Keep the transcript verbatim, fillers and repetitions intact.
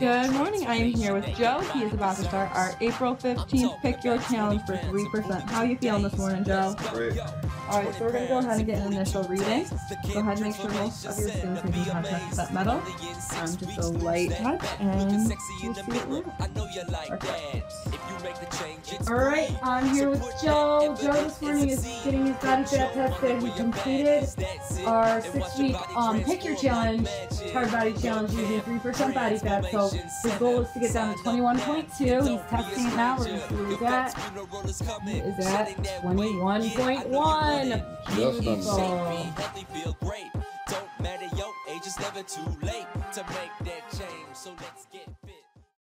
Good morning, I am here with Joe. He is about to start our April fifteenth Pick Your Challenge for three percent. How are you feeling this morning, Joe? Great. Alright, so we're going to go ahead and get an initial reading. Go ahead and make sure most of your skin is in contact with that metal. Um, just a light touch and just Alright, I'm here with Joe. Joe this morning is getting his body fat tested. We completed our six-week um, Pick Your Challenge, hard body challenge using three percent body fat. So his goal is to get down to twenty-one point two. He's testing it now. We're going to see where he's at. He is at twenty-one point one. Beautiful. Don't matter your age, it's never too late to make that change. So let's get fit.